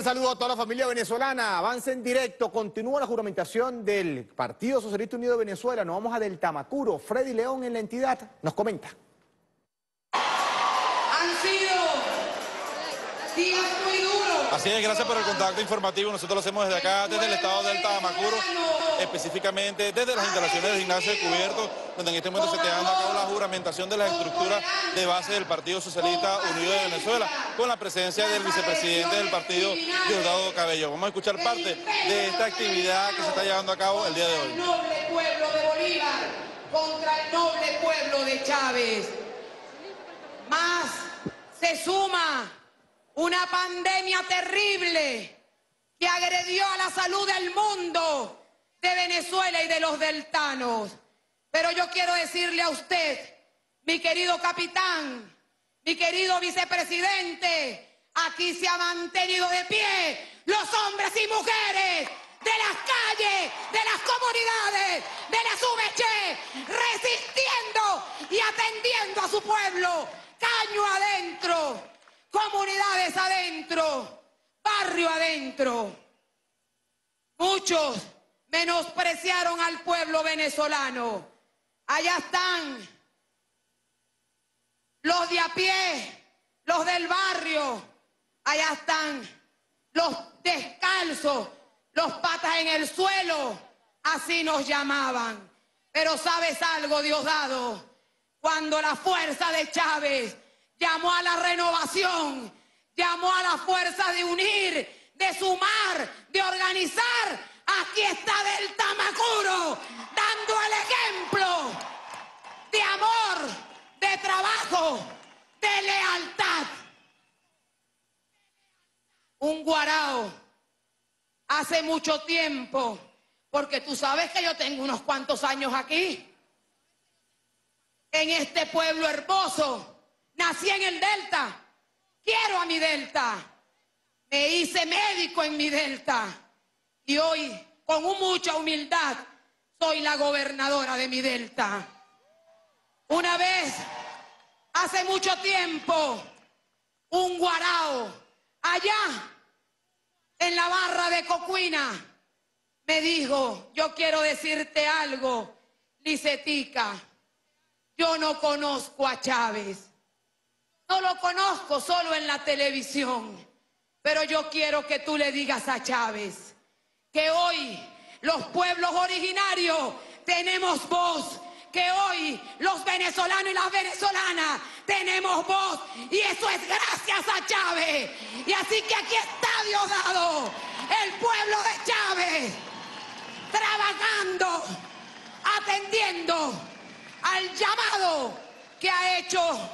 cordial saludo a toda la familia venezolana. Avance en directo. Continúa la juramentación del Partido Socialista Unido de Venezuela. Nos vamos a Delta Amacuro. Freddy León en la entidad nos comenta. Han sido días muy duros. Así es, gracias por el contacto informativo. Nosotros lo hacemos desde acá, desde el estado de Delta Amacuro, específicamente desde las instalaciones de Ignacio de Cubierto, donde en este momento se está dando a cabo la juramentación de las estructuras de base del Partido Socialista Unido de Venezuela, con la presencia del vicepresidente del partido, Diosdado Cabello. Vamos a escuchar parte de esta actividad que se está llevando a cabo el día de hoy. Contra el noble pueblo de Bolívar, contra el noble pueblo de Chávez. Más se suma una pandemia terrible que agredió a la salud del mundo, de Venezuela y de los deltanos. Pero yo quiero decirle a usted, mi querido capitán, mi querido vicepresidente, aquí se han mantenido de pie los hombres y mujeres de las calles, de las comunidades, de las UBCh, resistiendo y atendiendo a su pueblo, caño adentro, comunidades adentro, barrio adentro. Muchos menospreciaron al pueblo venezolano. Allá están los de a pie, los del barrio. Allá están los descalzos, los patas en el suelo. Así nos llamaban. Pero ¿sabes algo, Diosdado? Cuando la fuerza de Chávez llamó a la renovación, llamó a la fuerza de unir, de sumar, de organizar, aquí está Delta Amacuro, dando el ejemplo de amor, de trabajo, de lealtad. Un guarao hace mucho tiempo, porque tú sabes que yo tengo unos cuantos años aquí, en este pueblo hermoso, nací en el Delta, quiero a mi Delta, me hice médico en mi Delta. Y hoy, con mucha humildad, soy la gobernadora de mi Delta. Una vez, hace mucho tiempo, un guarao, allá, en la barra de Cocuina, me dijo, yo quiero decirte algo, Lizetica, yo no conozco a Chávez. No lo conozco solo en la televisión, pero yo quiero que tú le digas a Chávez que hoy los pueblos originarios tenemos voz, que hoy los venezolanos y las venezolanas tenemos voz, y eso es gracias a Chávez. Y así que aquí está Diosdado, el pueblo de Chávez, trabajando, atendiendo al llamado que ha hecho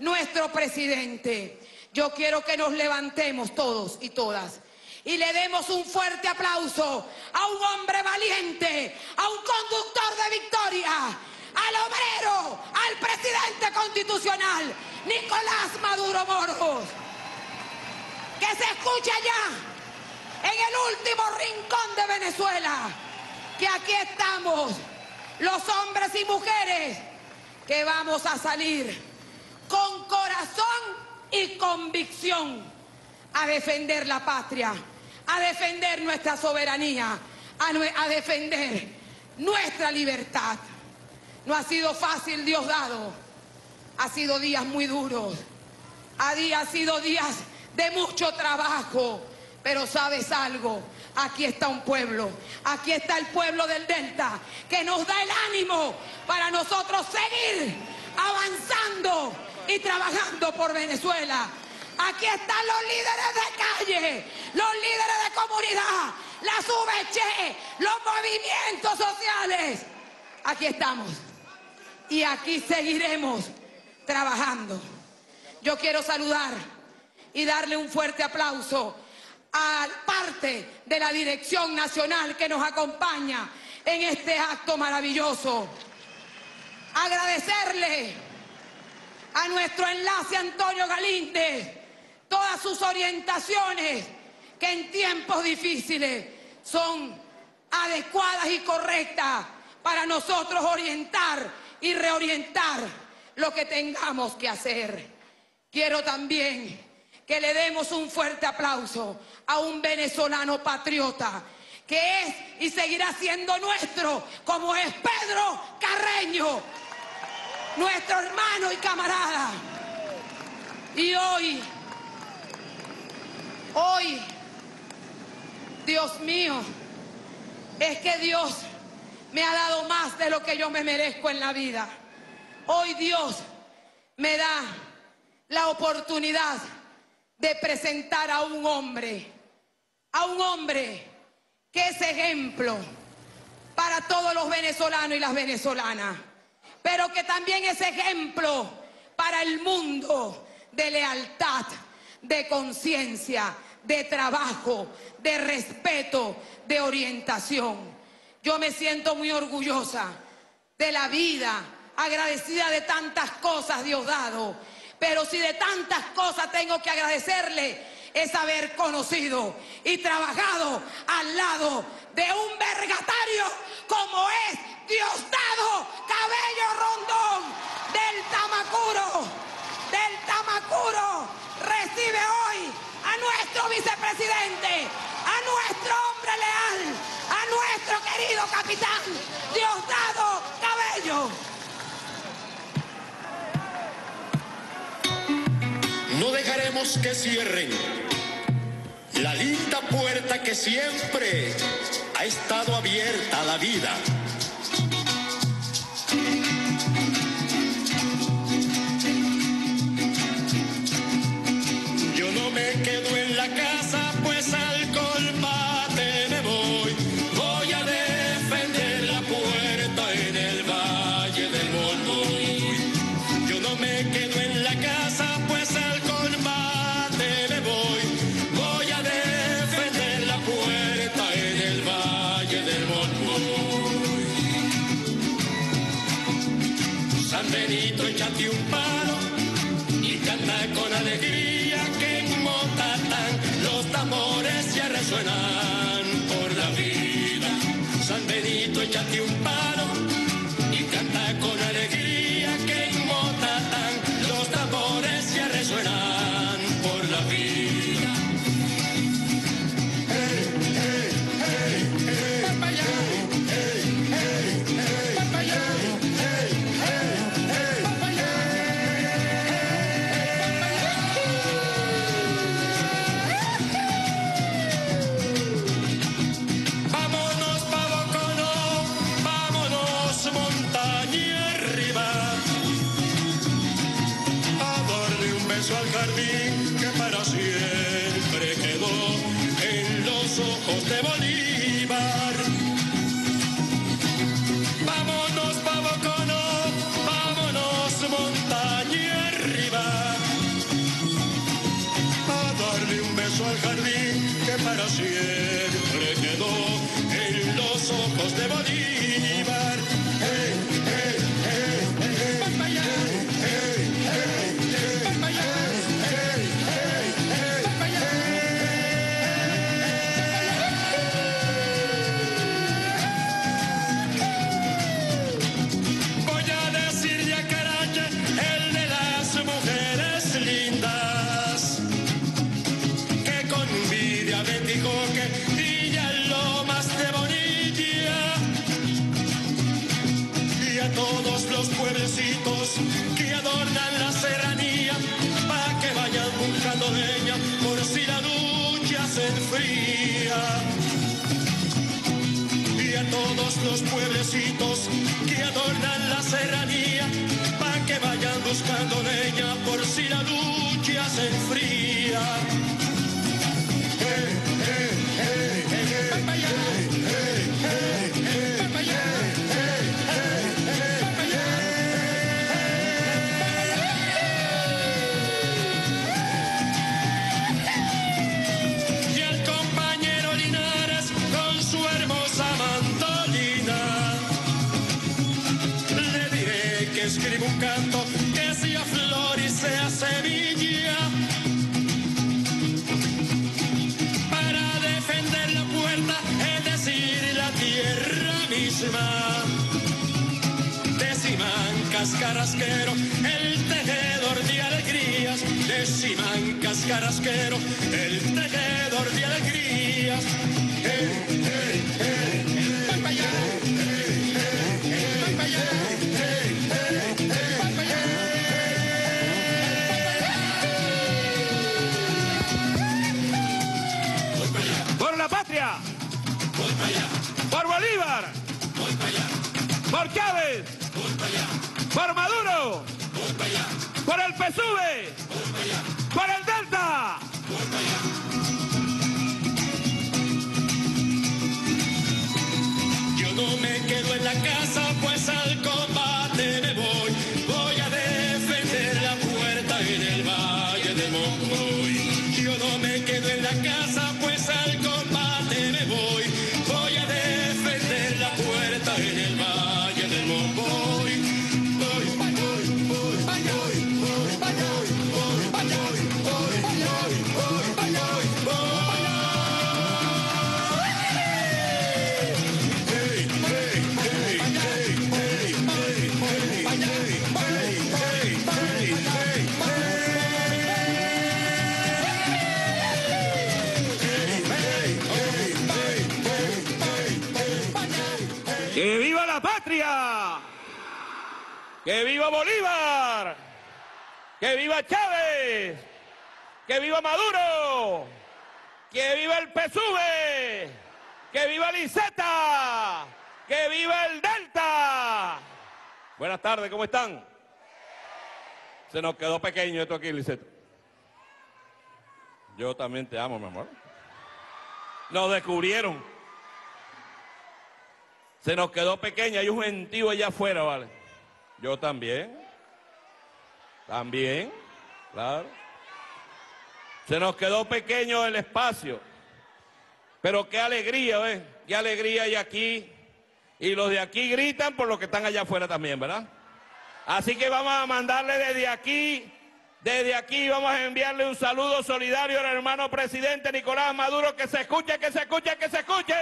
nuestro presidente. Yo quiero que nos levantemos todos y todas y le demos un fuerte aplauso a un hombre valiente, a un conductor de victoria, al obrero, al presidente constitucional, Nicolás Maduro Moros. Que se escuche allá, en el último rincón de Venezuela, que aquí estamos, los hombres y mujeres, que vamos a salir con corazón y convicción a defender la patria, a defender nuestra soberanía, a defender nuestra libertad. No ha sido fácil, Diosdado. Ha sido días muy duros. Ha sido días de mucho trabajo. Pero ¿sabes algo? Aquí está un pueblo. Aquí está el pueblo del Delta, que nos da el ánimo para nosotros seguir avanzando y trabajando por Venezuela. Aquí están los líderes de calle, los líderes de comunidad, las UBCh, los movimientos sociales. Aquí estamos y aquí seguiremos trabajando. Yo quiero saludar y darle un fuerte aplauso a parte de la dirección nacional que nos acompaña en este acto maravilloso. Agradecerle a nuestro enlace Antonio Galinde todas sus orientaciones, que en tiempos difíciles son adecuadas y correctas para nosotros orientar y reorientar lo que tengamos que hacer. Quiero también que le demos un fuerte aplauso a un venezolano patriota que es y seguirá siendo nuestro, como es Pedro Carreño, nuestro hermano y camarada. Y hoy, Dios mío, es que Dios me ha dado más de lo que yo me merezco en la vida. Hoy Dios me da la oportunidad de presentar a un hombre que es ejemplo para todos los venezolanos y las venezolanas, pero que también es ejemplo para el mundo de lealtad, de conciencia, de trabajo, de respeto, de orientación. Yo me siento muy orgullosa de la vida, agradecida de tantas cosas, Diosdado, pero si de tantas cosas tengo que agradecerle es haber conocido y trabajado al lado de un vergatario como es Diosdado Cabello Rondón, Delta Amacuro. Delta Amacuro recibe hoy a nuestro vicepresidente, a nuestro hombre leal, a nuestro querido capitán, Diosdado Cabello. No dejaremos que cierren la linda puerta que siempre ha estado abierta a la vida. Yo no me quedo en la casa, pues al combate me voy. Voy a defender la puerta en el Valle del Mormoy. Yo no me quedo en la casa, pues al combate me voy. Voy a defender la puerta en el Valle del Mormoy. San Benito, échate un palo y canta con alegría. Suenan por la vida. San Benito, échate un palo y canta con alegría que en Motatán los tambores ya resuenan por la vida. Hey, hey, hey, hey, papaya. Hey, hey, hey, papaya. Hey, hey, hey, papaya. Al jardín que para siempre quedó en los ojos de Bolívar. Vámonos, Pavocono, vámonos, montaña arriba, a darle un beso al jardín que para siempre quedó en los ojos de Bolívar. Hey. Que adornan la serranía para que vayan buscando leña por si la lucha se enfría. Y a todos los pueblecitos que adornan la serranía para que vayan buscando leña por si la lucha se enfría. Hey, hey, hey, hey, hey, hey, hey, hey, hey. Escribo un canto que sea flor y sea semilla para defender la puerta, es decir, la tierra misma. Decimancas, carrasquero, el tejedor de alegrías. Decimancas. días carrasquero, el tejedor de alegrías. ¡Por la patria! ¡Voy para allá! ¡Por Bolívar! ¡Voy para allá! ¡Por Chávez! ¡Voy para allá! ¡Por Maduro! ¡Voy para allá! ¡Por el PSUV! ¡Voy para allá! ¡Por el Delta! ¡Voy para allá! Yo no me quedo en la casa, pues al combate me voy. Voy a defender la puerta en el Valle de Mongoy. Yo no me quedo en la casa, pues al combate me voy. Voy a defender la puerta en el Valle de Mongoy. ¡Que viva la patria! ¡Que viva Bolívar! ¡Que viva Chávez! ¡Que viva Maduro! ¡Que viva el PSUV! ¡Que viva Lizeth! ¡Que viva el Delta! Buenas tardes, ¿cómo están? Se nos quedó pequeño esto aquí, Lizeth. Yo también te amo, mi amor. Nos descubrieron. Se nos quedó pequeña, hay un gentío allá afuera, ¿vale? Yo también. También, claro. Se nos quedó pequeño el espacio. Pero qué alegría, ¿ves? Qué alegría hay aquí. Y los de aquí gritan por los que están allá afuera también, ¿verdad? Así que vamos a mandarle desde aquí vamos a enviarle un saludo solidario al hermano presidente Nicolás Maduro, que se escuche, que se escuche, que se escuche.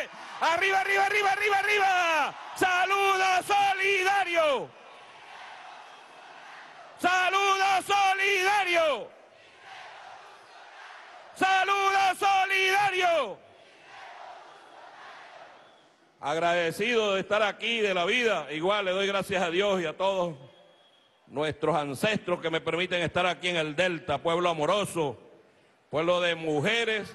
¡Arriba, arriba, arriba, arriba, arriba! ¡Saludo solidario! ¡Saludo solidario! ¡Saludo solidario! Agradecido de estar aquí, de la vida, igual le doy gracias a Dios y a todos nuestros ancestros que me permiten estar aquí en el Delta, pueblo amoroso, pueblo de mujeres.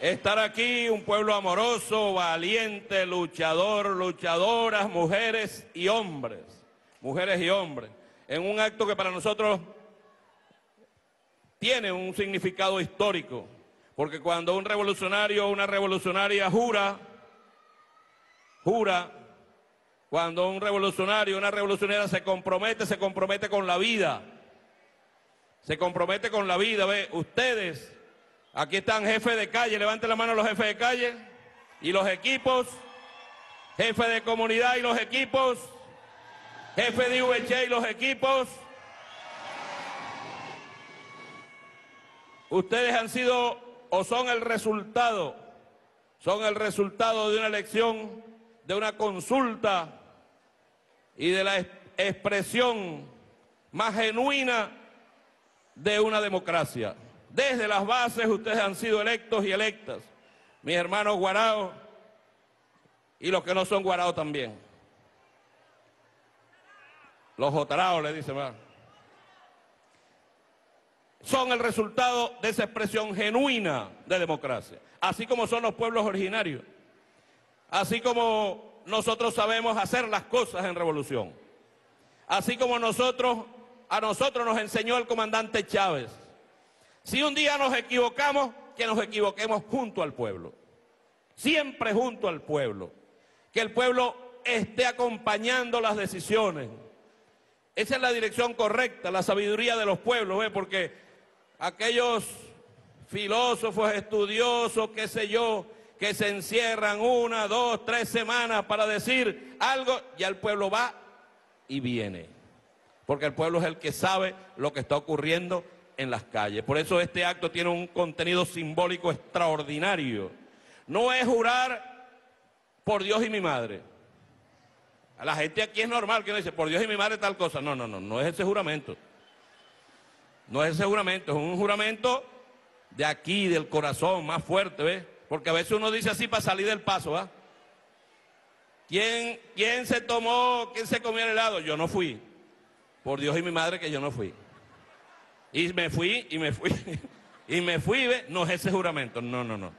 Estar aquí, un pueblo amoroso, valiente, luchador, luchadoras, mujeres y hombres, en un acto que para nosotros tiene un significado histórico, porque cuando un revolucionario o una revolucionaria jura, cuando un revolucionario o una revolucionaria se compromete con la vida, se compromete con la vida. Ve, ustedes... Aquí están jefes de calle, levanten la mano los jefes de calle y los equipos, jefes de comunidad y los equipos, jefes de UBCh y los equipos. Ustedes han sido o son el resultado de una elección, de una consulta y de la expresión más genuina de una democracia. Desde las bases ustedes han sido electos y electas, mis hermanos guaraos y los que no son guaraos también. Los jotaraos, le dicen, ¿verdad? Son el resultado de esa expresión genuina de democracia, así como son los pueblos originarios, así como nosotros sabemos hacer las cosas en revolución, así como a nosotros nos enseñó el comandante Chávez. Si un día nos equivocamos, que nos equivoquemos junto al pueblo. Siempre junto al pueblo. Que el pueblo esté acompañando las decisiones. Esa es la dirección correcta, la sabiduría de los pueblos, ¿ves? Porque aquellos filósofos, estudiosos, qué sé yo, que se encierran 1, 2, 3 semanas para decir algo, ya el pueblo va y viene. porque el pueblo es el que sabe lo que está ocurriendo en las calles. Por eso este acto tiene un contenido simbólico extraordinario. No es jurar por Dios y mi madre. A la gente aquí es normal que uno dice por Dios y mi madre tal cosa. No, no, no, no es ese juramento. No es ese juramento, es un juramento de aquí, del corazón, más fuerte, ¿ves? Porque a veces uno dice así para salir del paso, ¿va? ¿Quién se tomó, quién se comió el helado? Yo no fui. Por Dios y mi madre que yo no fui. Y me fui, y me fui, y me fui, ¿ves? No es ese juramento, no, no, no.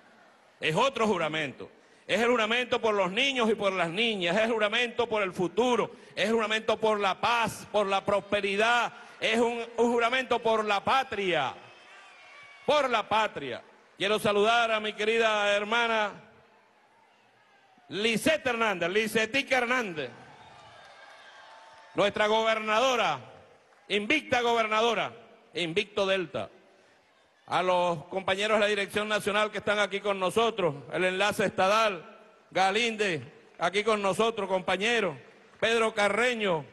Es otro juramento. Es el juramento por los niños y por las niñas, es el juramento por el futuro, es el juramento por la paz, por la prosperidad, es un juramento por la patria, por la patria. Quiero saludar a mi querida hermana Lizeth Hernández, Lizetica Hernández, nuestra gobernadora, invicta gobernadora, invicto Delta. A los compañeros de la Dirección Nacional que están aquí con nosotros, el enlace estadal, Galinde, aquí con nosotros, compañero, Pedro Carreño,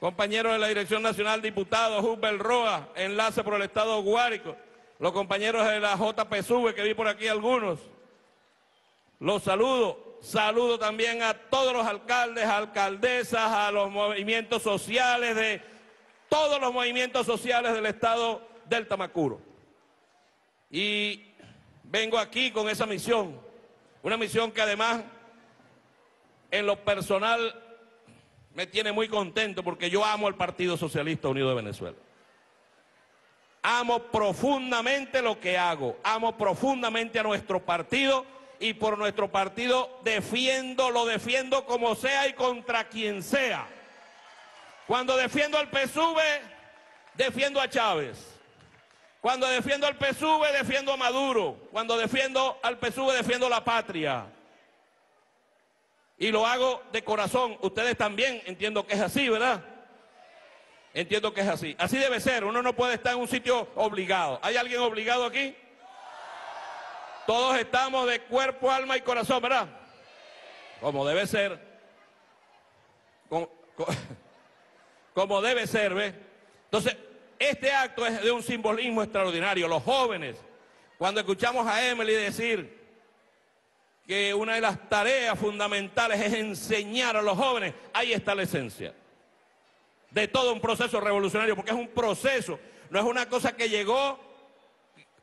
compañero de la Dirección Nacional, diputado, Huber Roa, enlace por el Estado Guárico, los compañeros de la JPSU, que vi por aquí algunos, los saludo, saludo también a todos los alcaldes, alcaldesas, a los movimientos sociales, de todos los movimientos sociales del Estado Delta Amacuro. Y vengo aquí con esa misión, una misión que además en lo personal me tiene muy contento porque yo amo al Partido Socialista Unido de Venezuela. Amo profundamente lo que hago, amo profundamente a nuestro partido y por nuestro partido defiendo, lo defiendo como sea y contra quien sea. Cuando defiendo al PSUV, defiendo a Chávez. Cuando defiendo al PSUV, defiendo a Maduro. Cuando defiendo al PSUV, defiendo la patria. Y lo hago de corazón. Ustedes también, entiendo que es así, ¿verdad? Entiendo que es así. Así debe ser. Uno no puede estar en un sitio obligado. ¿Hay alguien obligado aquí? Todos estamos de cuerpo, alma y corazón, ¿verdad? Como debe ser. Como debe ser, ¿ves? Entonces, este acto es de un simbolismo extraordinario. Los jóvenes, cuando escuchamos a Emily decir que una de las tareas fundamentales es enseñar a los jóvenes, ahí está la esencia de todo un proceso revolucionario, porque es un proceso, no es una cosa que llegó,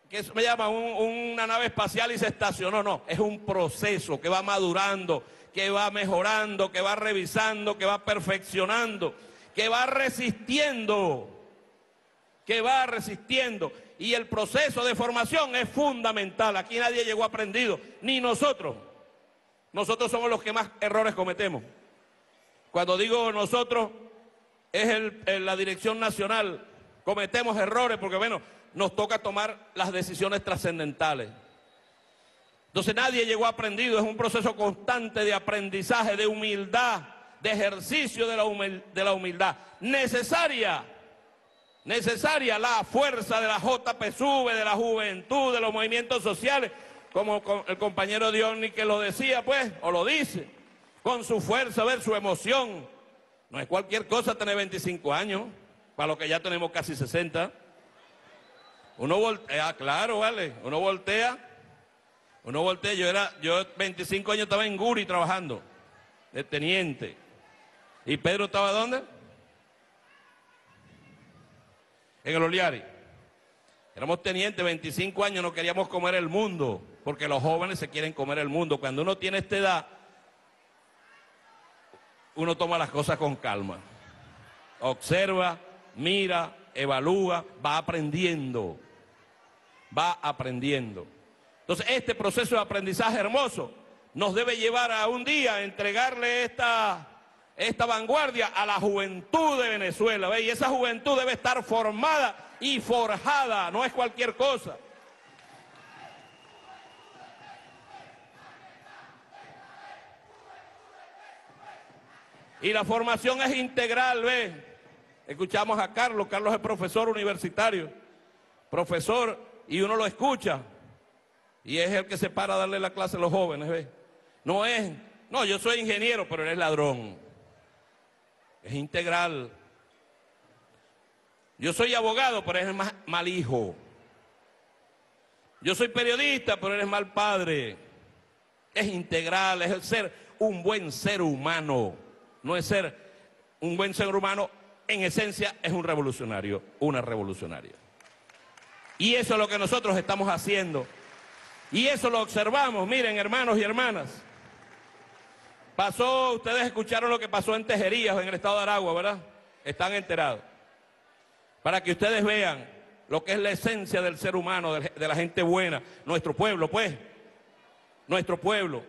que me llama una nave espacial y se estacionó, no, es un proceso que va madurando, que va mejorando, que va revisando, que va perfeccionando, que va resistiendo, y el proceso de formación es fundamental. Aquí nadie llegó aprendido, ni nosotros. Nosotros somos los que más errores cometemos. Cuando digo nosotros, es la Dirección Nacional. Cometemos errores porque, bueno, nos toca tomar las decisiones trascendentales. Entonces nadie llegó aprendido, es un proceso constante de aprendizaje, de humildad, de ejercicio de la humildad necesaria. Necesaria la fuerza de la JPSUV, de la juventud, de los movimientos sociales, como el compañero Dionny que lo decía, pues, o lo dice, con su fuerza, ver su emoción. No es cualquier cosa tener 25 años, para lo que ya tenemos casi 60. Uno voltea, claro, vale, uno voltea, yo 25 años estaba en Guri trabajando, de teniente. ¿Y Pedro estaba dónde? En el Oliari. Éramos tenientes, 25 años, no queríamos comer el mundo, porque los jóvenes se quieren comer el mundo. Cuando uno tiene esta edad, uno toma las cosas con calma. Observa, mira, evalúa, va aprendiendo. Entonces, este proceso de aprendizaje hermoso nos debe llevar a un día entregarle esta vanguardia a la juventud de Venezuela, ¿ve? Y esa juventud debe estar formada y forjada, no es cualquier cosa. Y la formación es integral, ¿ve? Escuchamos a Carlos, Carlos es profesor universitario, profesor, y uno lo escucha, y es el que se para a darle la clase a los jóvenes, ¿ve? No es, no, yo soy ingeniero, pero él es ladrón. Es integral. Yo soy abogado, pero eres mal hijo. Yo soy periodista, pero eres mal padre. Es integral, es el ser un buen ser humano. No es ser un buen ser humano, en esencia es un revolucionario, una revolucionaria. Y eso es lo que nosotros estamos haciendo. Y eso lo observamos, miren, hermanos y hermanas. Pasó, ustedes escucharon lo que pasó en Tejerías, en el estado de Aragua, ¿verdad? Están enterados. Para que ustedes vean lo que es la esencia del ser humano, de la gente buena. Nuestro pueblo, pues. Nuestro pueblo.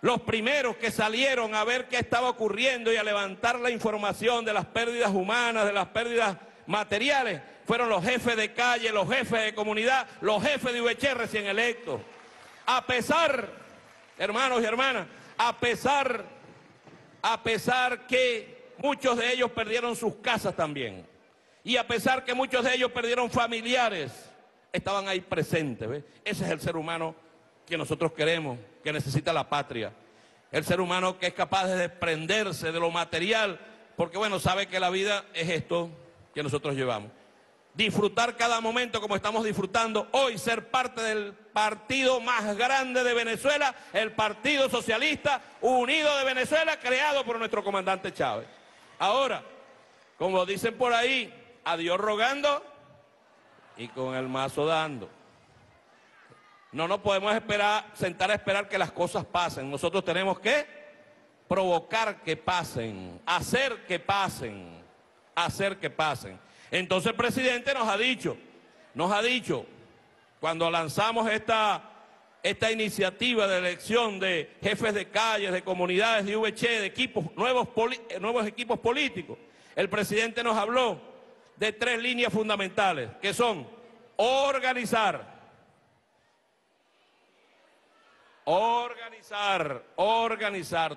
Los primeros que salieron a ver qué estaba ocurriendo y a levantar la información de las pérdidas humanas, de las pérdidas materiales, fueron los jefes de calle, los jefes de comunidad, los jefes de UBCh recién electos. A pesar, hermanos y hermanas, a pesar que muchos de ellos perdieron sus casas también, y a pesar que muchos de ellos perdieron familiares, estaban ahí presentes, ¿ves? Ese es el ser humano que nosotros queremos, que necesita la patria. El ser humano que es capaz de desprenderse de lo material, porque bueno, sabe que la vida es esto que nosotros llevamos. Disfrutar cada momento como estamos disfrutando hoy, ser parte del partido más grande de Venezuela, el Partido Socialista Unido de Venezuela, creado por nuestro comandante Chávez. Ahora, como dicen por ahí, a Dios rogando y con el mazo dando. No nos podemos sentar a esperar que las cosas pasen. Nosotros tenemos que provocar que pasen, hacer que pasen, hacer que pasen. Entonces el presidente nos ha dicho, cuando lanzamos esta iniciativa de elección de jefes de calles, de comunidades, de UBCh, de equipos, nuevos equipos políticos, el presidente nos habló de tres líneas fundamentales, que son organizar,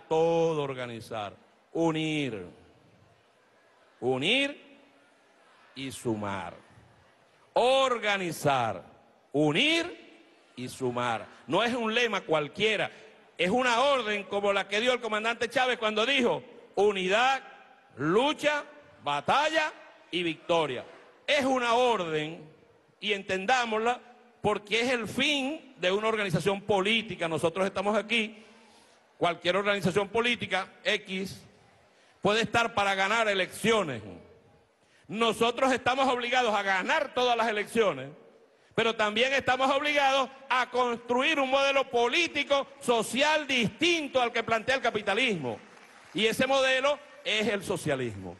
todo organizar, unir y sumar. Organizar, unir y sumar. No es un lema cualquiera, es una orden como la que dio el comandante Chávez cuando dijo unidad, lucha, batalla y victoria. Es una orden y entendámosla porque es el fin de una organización política. Nosotros estamos aquí, cualquier organización política X puede estar para ganar elecciones. Nosotros estamos obligados a ganar todas las elecciones, pero también estamos obligados a construir un modelo político, social, distinto al que plantea el capitalismo. Y ese modelo es el socialismo.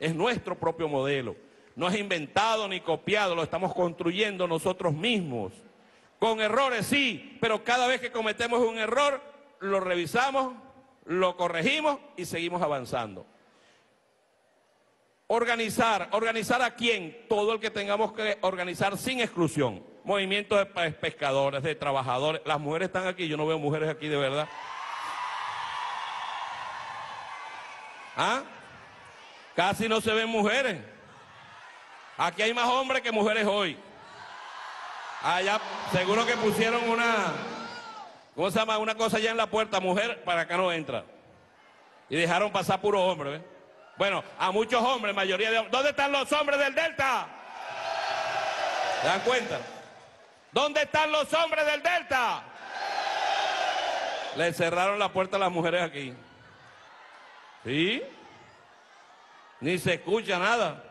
Es nuestro propio modelo. No es inventado ni copiado, lo estamos construyendo nosotros mismos. Con errores sí, pero cada vez que cometemos un error, lo revisamos, lo corregimos y seguimos avanzando. ¿Organizar a quién? Todo el que tengamos que organizar sin exclusión. Movimientos de pescadores, de trabajadores. Las mujeres están aquí, yo no veo mujeres aquí de verdad. ¿Ah? Casi no se ven mujeres. Aquí hay más hombres que mujeres hoy. Allá seguro que pusieron una, ¿cómo se llama? Una cosa allá en la puerta, mujer, para acá no entra. Y dejaron pasar puro hombre, ¿ves? Bueno, a muchos hombres, mayoría de hombres. ¿Dónde están los hombres del Delta? ¿Se dan cuenta? ¿Dónde están los hombres del Delta? Le cerraron la puerta a las mujeres aquí. ¿Sí? Ni se escucha nada.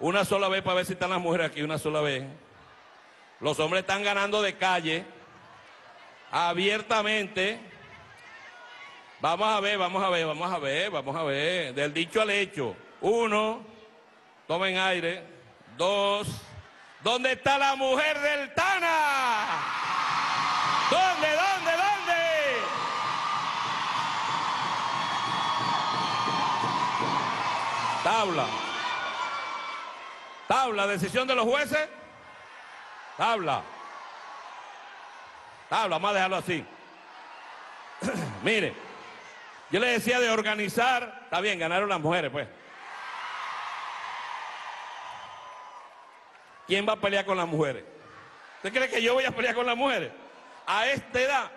Una sola vez para ver si están las mujeres aquí, una sola vez. Los hombres están ganando de calle, abiertamente. Vamos a ver, del dicho al hecho. 1, tomen aire. 2, ¿dónde está la mujer del Tana? ¿Dónde? Tabla, decisión de los jueces. Tabla, vamos a dejarlo así. Mire. Yo les decía de organizar, está bien, ganaron las mujeres, pues. ¿Quién va a pelear con las mujeres? ¿Usted cree que yo voy a pelear con las mujeres? A esta edad,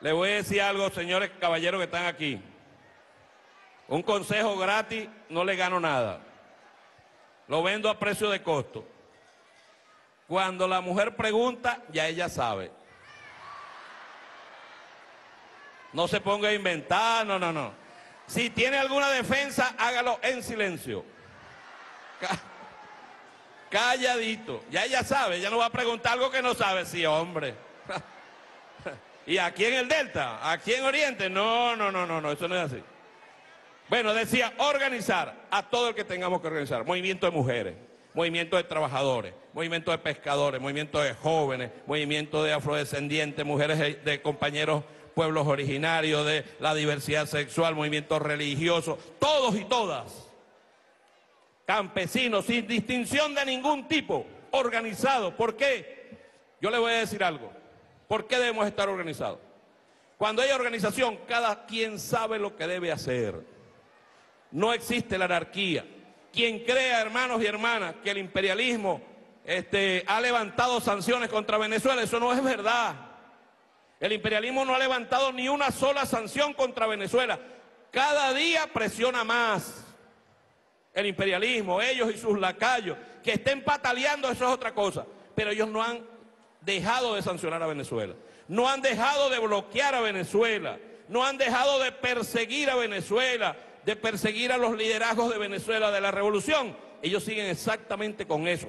les voy a decir algo, señores, caballeros que están aquí. Un consejo gratis no le gano nada. Lo vendo a precio de costo. Cuando la mujer pregunta, ya ella sabe. No se ponga a inventar, no, no, no. Si tiene alguna defensa, hágalo en silencio. Calladito. Ya ella sabe, ya no va a preguntar algo que no sabe. Sí, hombre. Y aquí en el Delta, aquí en Oriente, no, no, no, no, no, eso no es así. Bueno, decía, organizar a todo el que tengamos que organizar. Movimiento de mujeres, movimiento de trabajadores, movimiento de pescadores, movimiento de jóvenes, movimiento de afrodescendientes, mujeres de compañeros pueblos originarios, de la diversidad sexual, movimiento religioso, todos y todas, campesinos, sin distinción de ningún tipo, organizados. ¿Por qué? Yo le voy a decir algo. ¿Por qué debemos estar organizados? Cuando hay organización, cada quien sabe lo que debe hacer. No existe la anarquía. Quien crea, hermanos y hermanas, que el imperialismo ha levantado sanciones contra Venezuela, eso no es verdad. El imperialismo no ha levantado ni una sola sanción contra Venezuela. Cada día presiona más el imperialismo, ellos y sus lacayos. Que estén pataleando, eso es otra cosa. Pero ellos no han dejado de sancionar a Venezuela, no han dejado de bloquear a Venezuela, no han dejado de perseguir a Venezuela, de perseguir a los liderazgos de Venezuela, de la revolución. Ellos siguen exactamente con eso.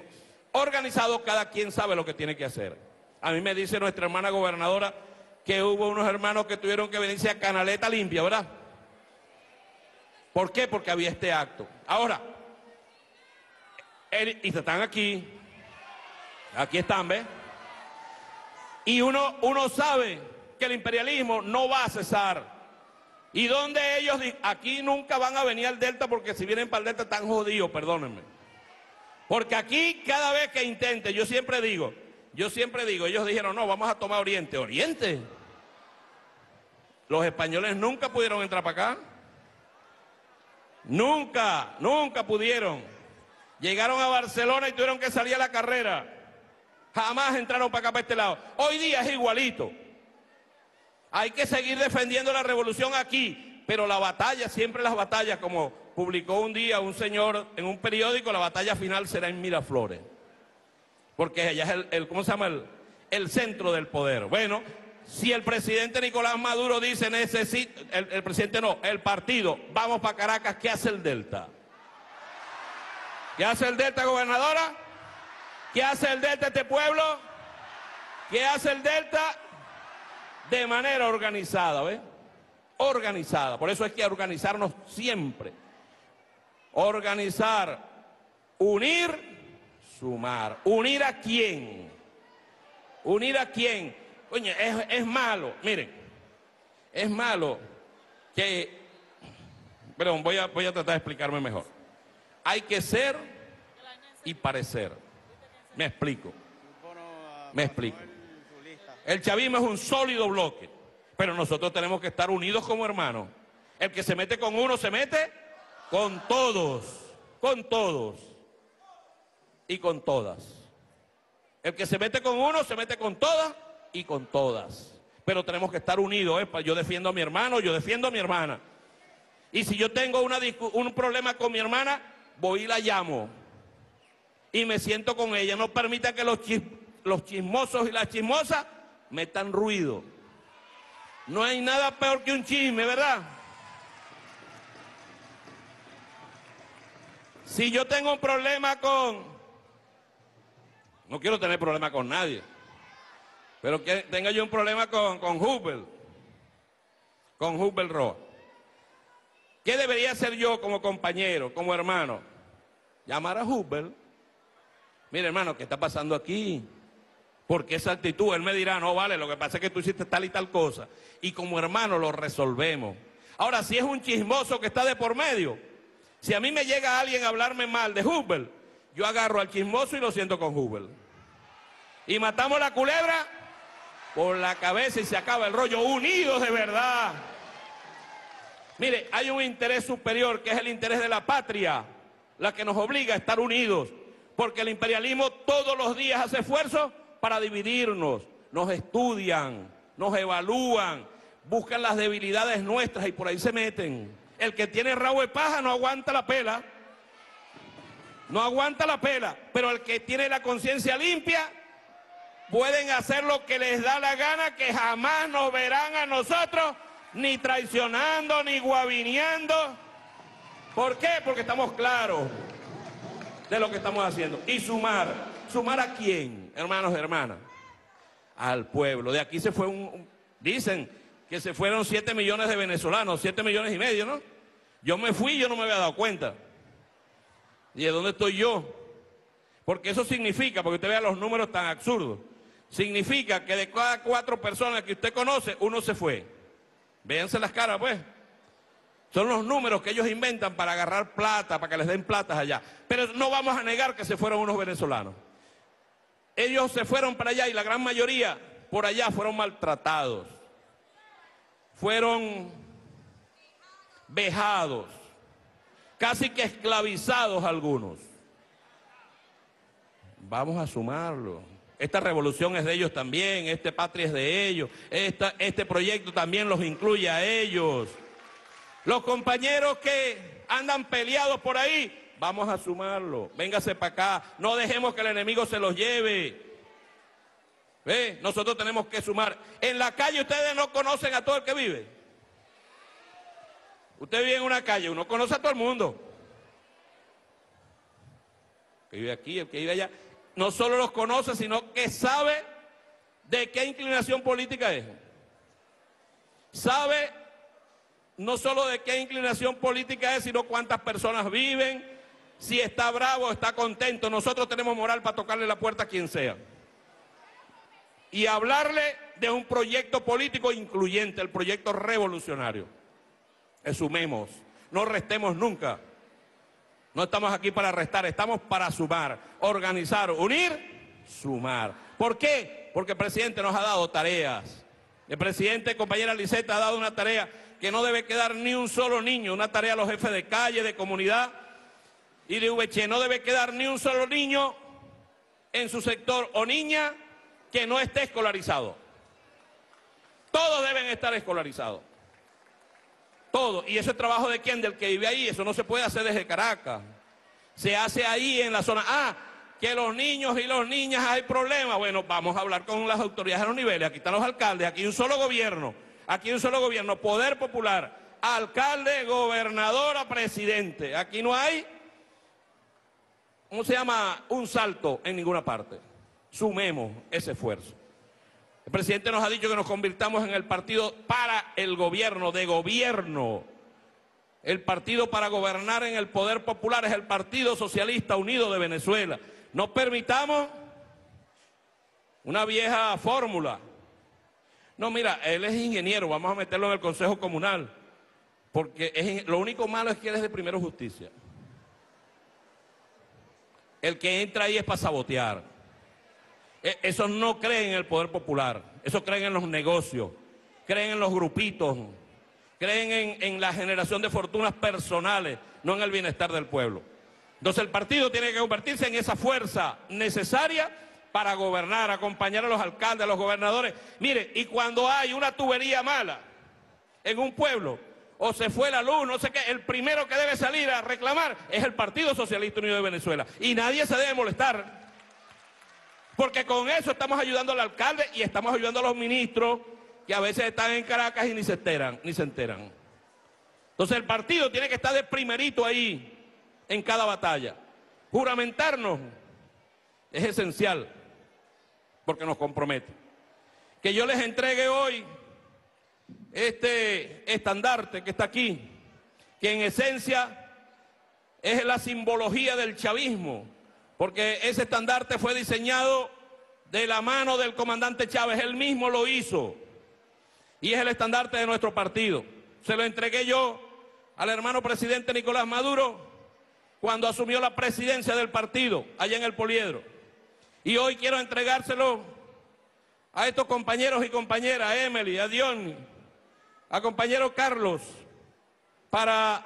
Organizado, cada quien sabe lo que tiene que hacer. A mí me dice nuestra hermana gobernadora que hubo unos hermanos que tuvieron que venirse a Canaleta Limpia, ¿verdad? ¿Por qué? Porque había este acto. Ahora, y están aquí, aquí están, ¿ves? Y uno sabe que el imperialismo no va a cesar. Y donde ellos aquí nunca van a venir al Delta, porque si vienen para el Delta están jodidos, perdónenme. Porque aquí cada vez que intente, yo siempre digo, ellos dijeron, no, vamos a tomar Oriente. ¿Oriente? Los españoles nunca pudieron entrar para acá. Nunca, nunca pudieron. Llegaron a Barcelona y tuvieron que salir a la carrera. Jamás entraron para acá, para este lado. Hoy día es igualito. Hay que seguir defendiendo la revolución aquí, pero la batalla, siempre las batallas, como publicó un día un señor en un periódico, la batalla final será en Miraflores. Porque allá es el centro del poder. Bueno, si el presidente Nicolás Maduro dice, el partido, vamos para Caracas, ¿qué hace el Delta? ¿Qué hace el Delta, gobernadora? ¿Qué hace el Delta a este pueblo? ¿Qué hace el Delta? De manera organizada, ¿ves? Organizada. Por eso hay que organizarnos siempre. Organizar, unir, sumar. ¿Unir a quién? ¿Unir a quién? Coño, es malo, miren, es malo que... Perdón, voy a tratar de explicarme mejor. Hay que ser y parecer. Me explico. El chavismo es un sólido bloque, pero nosotros tenemos que estar unidos como hermanos. El que se mete con uno se mete con todos y con todas. El que se mete con uno se mete con todas y con todas. Pero tenemos que estar unidos, ¿eh? Yo defiendo a mi hermano, yo defiendo a mi hermana. Y si yo tengo un problema con mi hermana, voy y la llamo. Y me siento con ella. No permita que los chismosos y las chismosas metan ruido. No hay nada peor que un chisme, ¿verdad? Si yo tengo un problema con... No quiero tener problema con nadie. Pero que tenga yo un problema con Huber. Con Huber Roa. ¿Qué debería hacer yo como compañero, como hermano? Llamar a Huber. Mire, hermano, ¿qué está pasando aquí? Porque esa actitud, él me dirá, no vale, lo que pasa es que tú hiciste tal y tal cosa. Y como hermano lo resolvemos. Ahora, si es un chismoso que está de por medio, si a mí me llega alguien a hablarme mal de Huber, yo agarro al chismoso y lo siento con Huber. Y matamos la culebra por la cabeza y se acaba el rollo. Unidos de verdad. Mire, hay un interés superior que es el interés de la patria, la que nos obliga a estar unidos. Porque el imperialismo todos los días hace esfuerzos para dividirnos. Nos estudian, nos evalúan, buscan las debilidades nuestras y por ahí se meten. el que tiene rabo de paja no aguanta la pela. No aguanta la pela, pero el que tiene la conciencia limpia, pueden hacer lo que les da la gana, que jamás nos verán a nosotros ni traicionando, ni guabineando. ¿Por qué? Porque estamos claros de lo que estamos haciendo. Y sumar, ¿sumar a quién, hermanos y hermanas? Al pueblo. De aquí se fue dicen que se fueron 7 millones de venezolanos, 7 millones y medio, ¿no? Yo me fui y yo no me había dado cuenta. ¿Y de dónde estoy yo? Porque eso significa, porque usted vea los números tan absurdos, significa que de cada 4 personas que usted conoce, uno se fue. Véanse las caras, pues. Son los números que ellos inventan para agarrar plata, para que les den platas allá. Pero no vamos a negar que se fueron unos venezolanos. Ellos se fueron para allá y la gran mayoría por allá fueron maltratados. Fueron vejados. Casi que esclavizados algunos. Vamos a sumarlo. Esta revolución es de ellos también, este patria es de ellos, este proyecto también los incluye a ellos. Los compañeros que andan peleados por ahí, vamos a sumarlo. Véngase para acá, no dejemos que el enemigo se los lleve. ¿Ve? Nosotros tenemos que sumar. En la calle ustedes no conocen a todo el que vive. Usted vive en una calle, uno conoce a todo el mundo. El que vive aquí, el que vive allá. No solo los conoce, sino que sabe de qué inclinación política es. Sabe no solo de qué inclinación política es, sino cuántas personas viven, si está bravo, está contento. Nosotros tenemos moral para tocarle la puerta a quien sea. Y hablarle de un proyecto político incluyente, el proyecto revolucionario. Sumemos, no restemos nunca. No estamos aquí para restar, estamos para sumar, organizar, unir, sumar. ¿Por qué? Porque el presidente nos ha dado tareas. El presidente, compañera Lizeth, ha dado una tarea que no debe quedar ni un solo niño, una tarea a los jefes de calle, de comunidad y de UBCh. No debe quedar ni un solo niño en su sector o niña que no esté escolarizado. Todos deben estar escolarizados. Todo. ¿Y ese trabajo de quién? Del que vive ahí. Eso no se puede hacer desde Caracas. Se hace ahí en la zona. Ah, que los niños y las niñas hay problemas. Bueno, vamos a hablar con las autoridades a los niveles. Aquí están los alcaldes. Aquí un solo gobierno. Aquí un solo gobierno. Poder popular. Alcalde, gobernadora, presidente. Aquí no hay, ¿cómo se llama? Un salto en ninguna parte. Sumemos ese esfuerzo. El presidente nos ha dicho que nos convirtamos en el partido para el gobierno, de gobierno. El partido para gobernar en el poder popular es el Partido Socialista Unido de Venezuela. No permitamos una vieja fórmula. No, mira, él es ingeniero, vamos a meterlo en el Consejo Comunal. Porque lo único malo es que él es de Primero Justicia. El que entra ahí es para sabotear. Esos no creen en el poder popular, esos creen en los negocios, creen en los grupitos, creen en la generación de fortunas personales, no en el bienestar del pueblo. Entonces el partido tiene que convertirse en esa fuerza necesaria para gobernar, acompañar a los alcaldes, a los gobernadores. Mire, y cuando hay una tubería mala en un pueblo, o se fue la luz, no sé qué, el primero que debe salir a reclamar es el Partido Socialista Unido de Venezuela. Y nadie se debe molestar. Porque con eso estamos ayudando al alcalde y estamos ayudando a los ministros que a veces están en Caracas y ni se enteran. Entonces el partido tiene que estar de primerito ahí en cada batalla. Juramentarnos es esencial porque nos compromete. Que yo les entregue hoy este estandarte que está aquí, que en esencia es la simbología del chavismo. Porque ese estandarte fue diseñado de la mano del comandante Chávez, él mismo lo hizo. Y es el estandarte de nuestro partido. Se lo entregué yo al hermano presidente Nicolás Maduro cuando asumió la presidencia del partido, allá en el Poliedro. Y hoy quiero entregárselo a estos compañeros y compañeras, a Emily, a Dionny, a compañero Carlos, para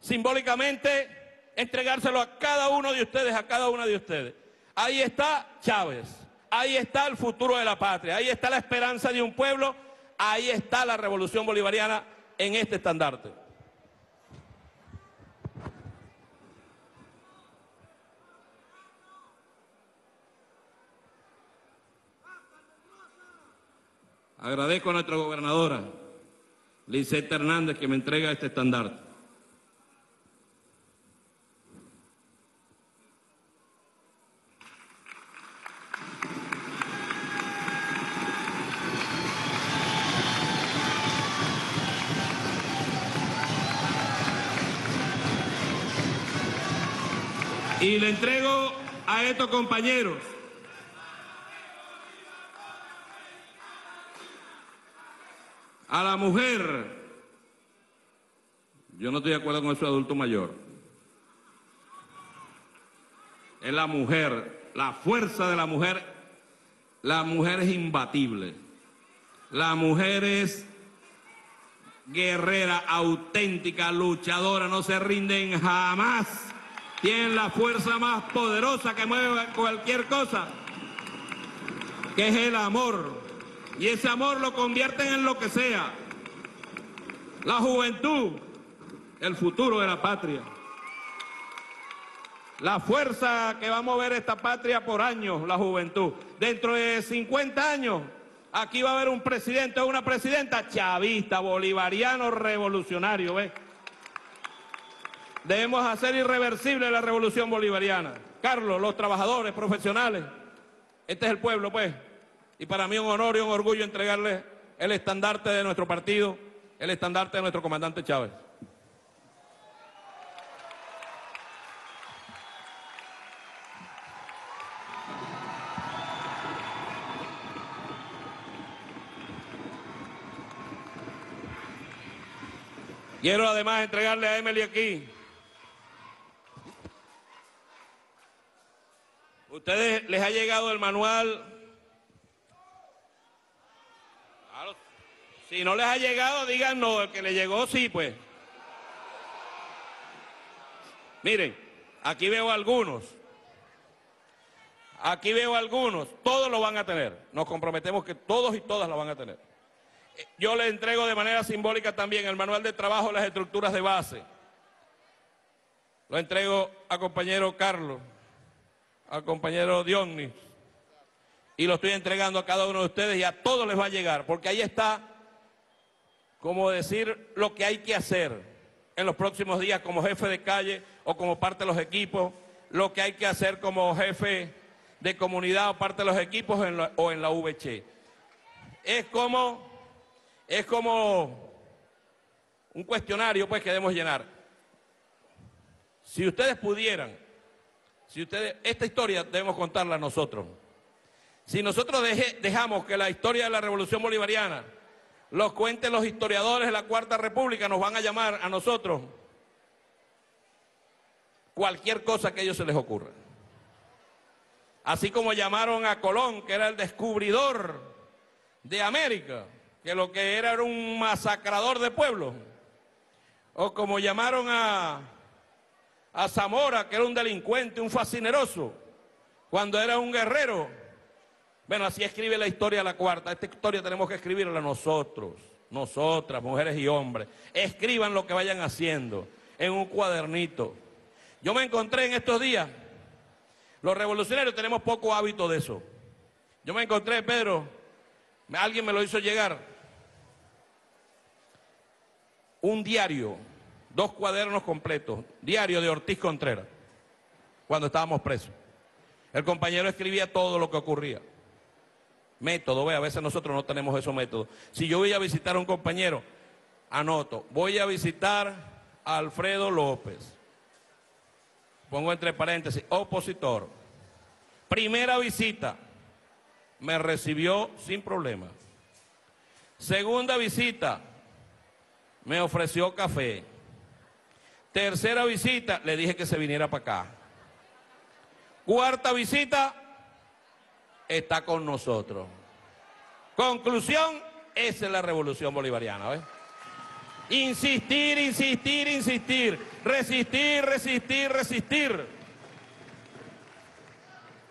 simbólicamente entregárselo a cada uno de ustedes, a cada una de ustedes. Ahí está Chávez, ahí está el futuro de la patria, ahí está la esperanza de un pueblo, ahí está la revolución bolivariana en este estandarte. Agradezco a nuestra gobernadora, Lizeth Hernández, que me entrega este estandarte. Y le entrego a estos compañeros. A la mujer. Yo no estoy de acuerdo con eso de adulto mayor. Es la mujer, la fuerza de la mujer. La mujer es imbatible. La mujer es guerrera, auténtica, luchadora, no se rinden jamás. Tienen la fuerza más poderosa que mueve cualquier cosa, que es el amor. Y ese amor lo convierten en lo que sea. La juventud, el futuro de la patria. La fuerza que va a mover esta patria por años, la juventud. Dentro de 50 años, aquí va a haber un presidente o una presidenta chavista, bolivariano, revolucionario, ¿ves? Debemos hacer irreversible la revolución bolivariana. Carlos, los trabajadores, profesionales, este es el pueblo, pues. Y para mí un honor y un orgullo entregarles el estandarte de nuestro partido, el estandarte de nuestro comandante Chávez. Quiero además entregarle a Emily aquí. Ustedes les ha llegado el manual. Claro. Si no les ha llegado, digan no, el que le llegó sí, pues. Miren, aquí veo algunos. Aquí veo algunos. Todos lo van a tener. Nos comprometemos que todos y todas lo van a tener. Yo les entrego de manera simbólica también el manual de trabajo de las estructuras de base. Lo entrego a compañero Carlos, al compañero Dionny, y lo estoy entregando a cada uno de ustedes, y a todos les va a llegar, porque ahí está, como decir, lo que hay que hacer en los próximos días como jefe de calle o como parte de los equipos, lo que hay que hacer como jefe de comunidad o parte de los equipos o en la UBCh. Es como un cuestionario, pues, que debemos llenar. Si ustedes pudieran, esta historia debemos contarla nosotros. Si nosotros dejamos que la historia de la Revolución Bolivariana los cuenten los historiadores de la Cuarta República, nos van a llamar a nosotros cualquier cosa que a ellos se les ocurra. Así como llamaron a Colón, que era el descubridor de América, que lo que era un masacrador de pueblos, o como llamaron a Zamora, que era un delincuente, un fascineroso, cuando era un guerrero. Bueno, así escribe la historia de la Cuarta. Esta historia tenemos que escribirla nosotros, nosotras, mujeres y hombres. Escriban lo que vayan haciendo en un cuadernito. Yo me encontré en estos días, los revolucionarios tenemos poco hábito de eso. Yo me encontré, Pedro, alguien me lo hizo llegar, un diario, 2 cuadernos completos, diario de Ortiz Contreras, cuando estábamos presos. El compañero escribía todo lo que ocurría. Método, ve, a veces nosotros no tenemos esos métodos. Si yo voy a visitar a un compañero, anoto, voy a visitar a Alfredo López. Pongo entre paréntesis, opositor. Primera visita, me recibió sin problema. Segunda visita, me ofreció café. Tercera visita, le dije que se viniera para acá. Cuarta visita, está con nosotros. Conclusión, esa es la revolución bolivariana, ¿ves? Insistir, insistir, insistir. Resistir, resistir, resistir.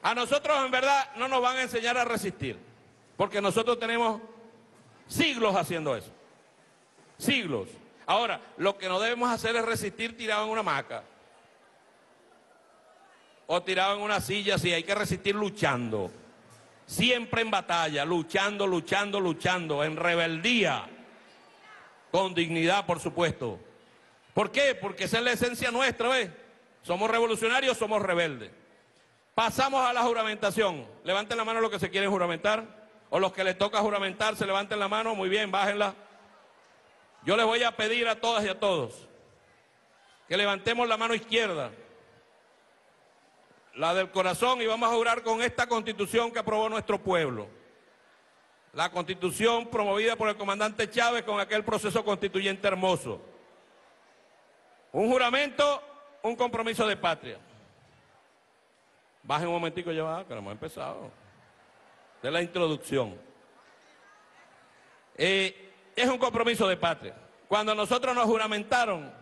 A nosotros en verdad no nos van a enseñar a resistir, porque nosotros tenemos siglos haciendo eso. Siglos. Ahora, lo que no debemos hacer es resistir tirado en una hamaca o tirado en una silla. Sí, hay que resistir luchando. siempre en batalla, luchando, luchando, luchando, en rebeldía, con dignidad, por supuesto. ¿Por qué? Porque esa es la esencia nuestra, ¿ves? Somos revolucionarios, somos rebeldes. Pasamos a la juramentación. Levanten la mano los que se quieren juramentar, o los que les toca juramentar, se levanten la mano, muy bien, bájenla. Yo les voy a pedir a todas y a todos que levantemos la mano izquierda, la del corazón, y vamos a jurar con esta Constitución que aprobó nuestro pueblo. La Constitución promovida por el comandante Chávez con aquel proceso constituyente hermoso. Un juramento, un compromiso de patria. Bajen un momentico, ya va, que hemos empezado. De la introducción. Es un compromiso de patria. Cuando nosotros nos juramentaron,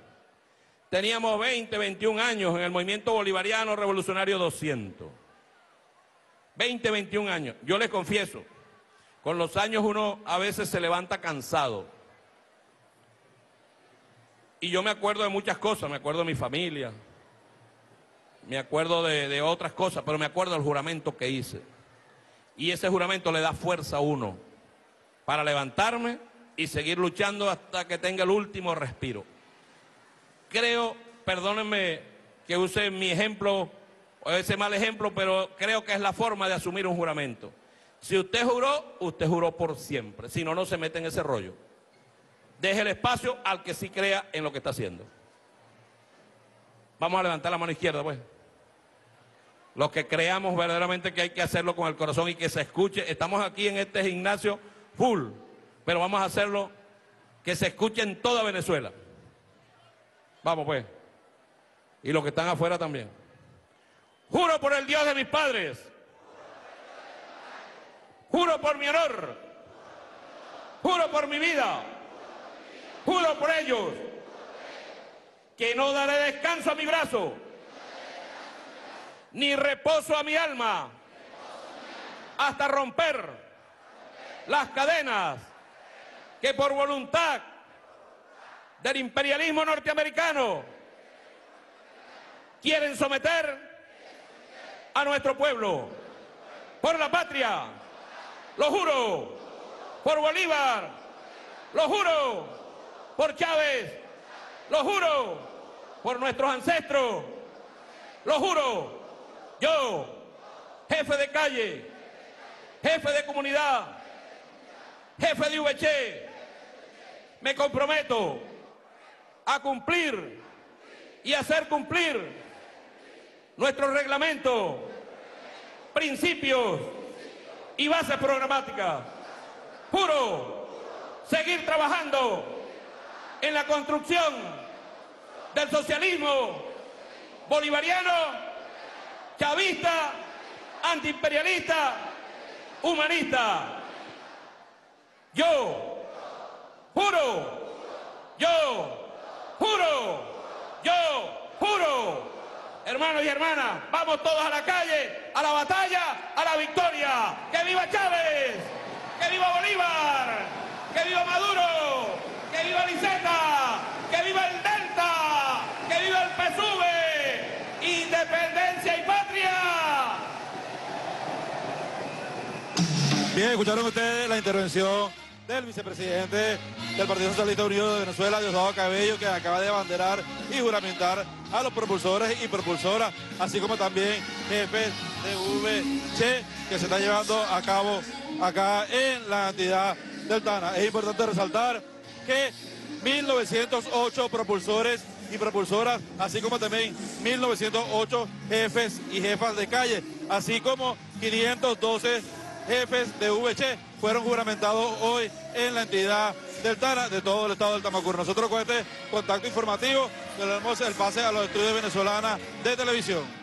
teníamos 20, 21 años en el Movimiento Bolivariano Revolucionario 200. 20, 21 años. Yo les confieso, con los años uno a veces se levanta cansado. Y yo me acuerdo de muchas cosas, me acuerdo de mi familia, me acuerdo de otras cosas, pero me acuerdo del juramento que hice. Y ese juramento le da fuerza a uno para levantarme y seguir luchando hasta que tenga el último respiro. Creo, perdónenme que use mi ejemplo, o ese mal ejemplo, pero creo que es la forma de asumir un juramento. Si usted juró por siempre, si no, no se mete en ese rollo. Deje el espacio al que sí crea en lo que está haciendo. Vamos a levantar la mano izquierda, pues. Los que creamos verdaderamente que hay que hacerlo con el corazón y que se escuche. Estamos aquí en este gimnasio full, pero vamos a hacerlo que se escuche en toda Venezuela. Vamos, pues. Y los que están afuera también. Juro por el Dios de mis padres. Juro por mi honor. Juro por mi vida. Juro por ellos. Que no daré descanso a mi brazo. Ni reposo a mi alma. Hasta romper las cadenas que por voluntad del imperialismo norteamericano quieren someter a nuestro pueblo. Por la patria, lo juro. Por Bolívar, lo juro. Por Chávez, lo juro. Por nuestros ancestros, lo juro. Yo, jefe de calle, jefe de comunidad, jefe de UBCh, me comprometo a cumplir y hacer cumplir nuestro reglamento, principios y bases programáticas. Juro seguir trabajando en la construcción del socialismo bolivariano, chavista, antiimperialista, humanista. Yo juro, yo juro, yo juro. Hermanos y hermanas, vamos todos a la calle, a la batalla, a la victoria. ¡Que viva Chávez! ¡Que viva Bolívar! ¡Que viva Maduro! ¡Que viva Lizeth! ¡Que viva el Delta! ¡Que viva el PSUV! ¡Independencia y patria! Bien, escucharon ustedes la intervención del vicepresidente del Partido Socialista Unido de Venezuela, Diosdado Cabello, que acaba de abanderar y juramentar a los propulsores y propulsoras, así como también jefes de UBCh, que se está llevando a cabo acá en la entidad del Tana. Es importante resaltar que 1908 propulsores y propulsoras, así como también 1908 jefes y jefas de calle, así como 512 jefes de UBCh fueron juramentados hoy en la entidad del Tana, de todo el estado del Amacuro. Nosotros con este contacto informativo le damos el pase a los estudios venezolanos de televisión.